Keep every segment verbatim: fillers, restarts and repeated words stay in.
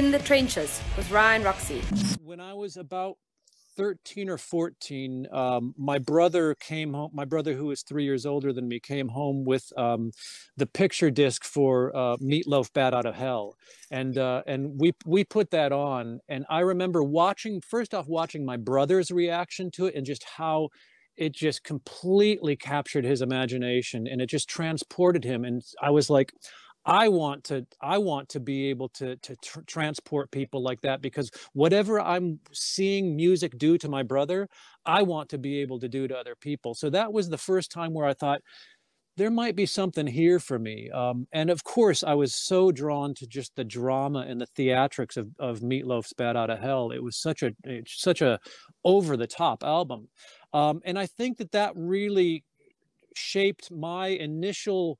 In the Trenches with Ryan Roxie. When I was about thirteen or fourteen, um, my brother came home, my brother who was three years older than me, came home with um, the picture disc for uh, Meat Loaf, Bat Out of Hell. And uh, and we, we put that on. And I remember watching, first off, watching my brother's reaction to it and just how it just completely captured his imagination and it just transported him. And I was like, I want to, I want to be able to, to tr transport people like that, because whatever I'm seeing music do to my brother, I want to be able to do to other people. So that was the first time where I thought there might be something here for me. Um, and of course, I was so drawn to just the drama and the theatrics of, of Meat Loaf's Bat Out of Hell. It was such a, it's such a over the top album. Um, and I think that that really shaped my initial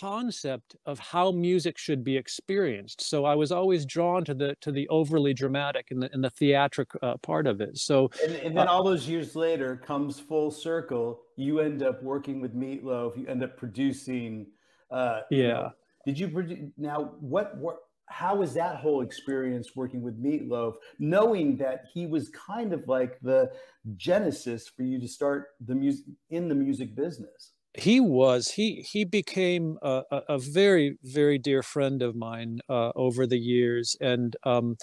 concept of how music should be experienced. So I was always drawn to the to the overly dramatic and the, and the theatric uh, part of it. So and, and then uh, all those years later comes full circle. You end up working with Meat Loaf. You end up producing. Uh, yeah. You know, did you produce now? What? What? How was that whole experience working with Meat Loaf, knowing that he was kind of like the genesis for you to start the music in the music business? He was, he, he became a, a very, very dear friend of mine uh, over the years. And um,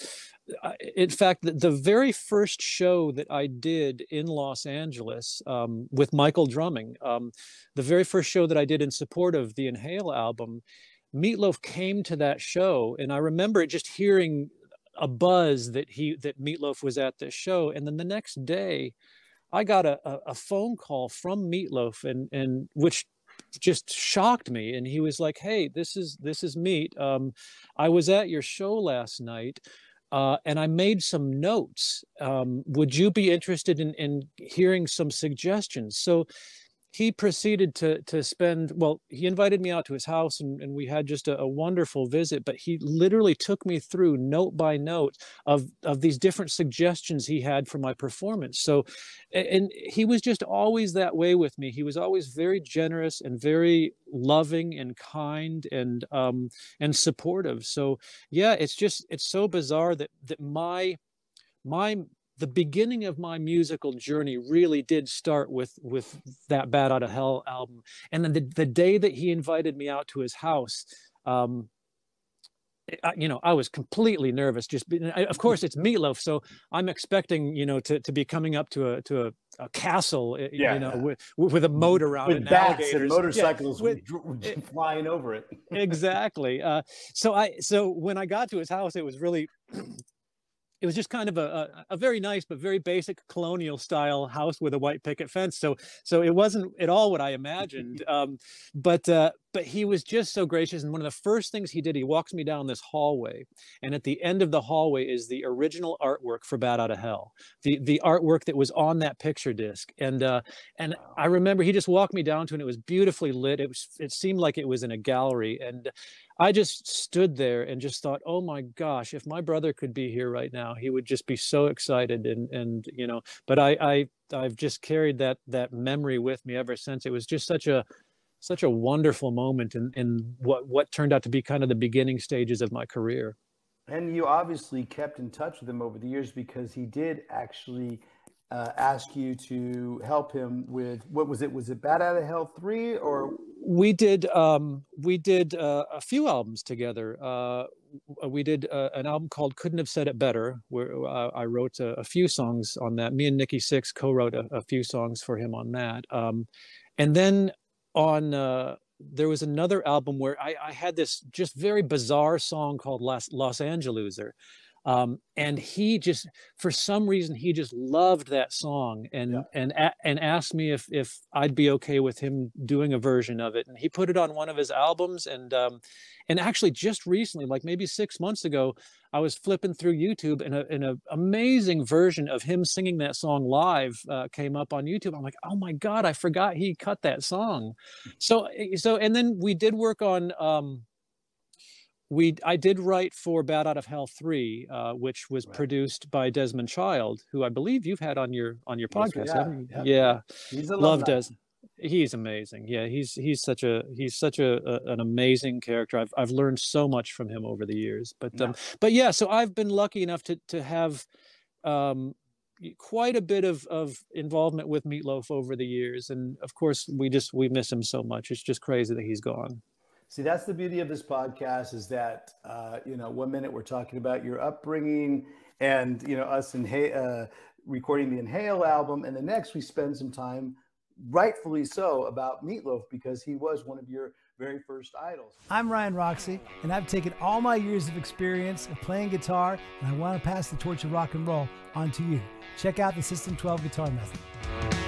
in fact, the, the very first show that I did in Los Angeles um, with Michael Drumming, um, the very first show that I did in support of the Inhale album, Meat Loaf came to that show. And I remember just hearing a buzz that, he, that Meat Loaf was at this show. And then the next day, I got a, a phone call from Meat Loaf, and, and which just shocked me. And he was like, hey, this is, this is Meat. Um, I was at your show last night uh, and I made some notes. Um, would you be interested in, in hearing some suggestions? So he proceeded to, to spend, well, he invited me out to his house and, and we had just a, a wonderful visit, but he literally took me through note by note of, of these different suggestions he had for my performance. So, and he was just always that way with me. He was always very generous and very loving and kind and, um, and supportive. So yeah, it's just, it's so bizarre that, that my, my, the beginning of my musical journey really did start with, with that Bat Out of Hell album. And then the, the day that he invited me out to his house, um, I, you know, I was completely nervous. Just, I, of course, it's Meat Loaf, so I'm expecting, you know, to, to be coming up to a, to a, a castle, yeah, you know, yeah. with, with a moat around with it. With bats and motorcycles, yeah, with, flying over it. Exactly. Uh, so I, so when I got to his house, it was really... It was just kind of a, a, a very nice but very basic colonial style house with a white picket fence. So so it wasn't at all what I imagined. Um, but uh, but he was just so gracious. And one of the first things he did, he walks me down this hallway. And at the end of the hallway is the original artwork for Bat Out of Hell, the the artwork that was on that picture disc. And uh, and I remember he just walked me down to it. And it was beautifully lit. It was, it seemed like it was in a gallery. And I just stood there and just thought, oh my gosh, if my brother could be here right now, he would just be so excited. And, and you know, but I, I, I've just carried that, that memory with me ever since. It was just such a, such a wonderful moment in, in what, what turned out to be kind of the beginning stages of my career. And you obviously kept in touch with him over the years, because he did actually uh, ask you to help him with, what was it? Was it Bat Out of Hell Three or... We did um, we did uh, a few albums together. Uh, we did uh, an album called "Couldn't Have Said It Better," where uh, I wrote a, a few songs on that. Me and Nikki Sixx co-wrote a, a few songs for him on that. Um, and then on uh, there was another album where I, I had this just very bizarre song called "Los, Los Angeles Loser." Um, and he just, for some reason, he just loved that song and, yeah. and, and asked me if, if I'd be okay with him doing a version of it. And he put it on one of his albums. And, um, and actually just recently, like maybe six months ago, I was flipping through YouTube and a, and a amazing version of him singing that song live, uh, came up on YouTube. I'm like, oh my God, I forgot he cut that song. So, so, and then we did work on, um, We, I did write for Bat Out of Hell Three, uh, which was right. produced by Desmond Child, who I believe you've had on your on your podcast. Yes, haven't you? Yeah, he's a love Des. He's amazing. Yeah, he's he's such a he's such a, a an amazing character. I've I've learned so much from him over the years. But yeah. um, but yeah, so I've been lucky enough to to have um, quite a bit of of involvement with Meat Loaf over the years, and of course we just we miss him so much. It's just crazy that he's gone. See, that's the beauty of this podcast, is that uh, you know, one minute we're talking about your upbringing and you know us in uh, recording the Inhale album, and the next we spend some time, rightfully so, about Meat Loaf, because he was one of your very first idols. I'm Ryan Roxie, and I've taken all my years of experience of playing guitar, and I want to pass the torch of rock and roll on to you. Check out the System twelve Guitar Method.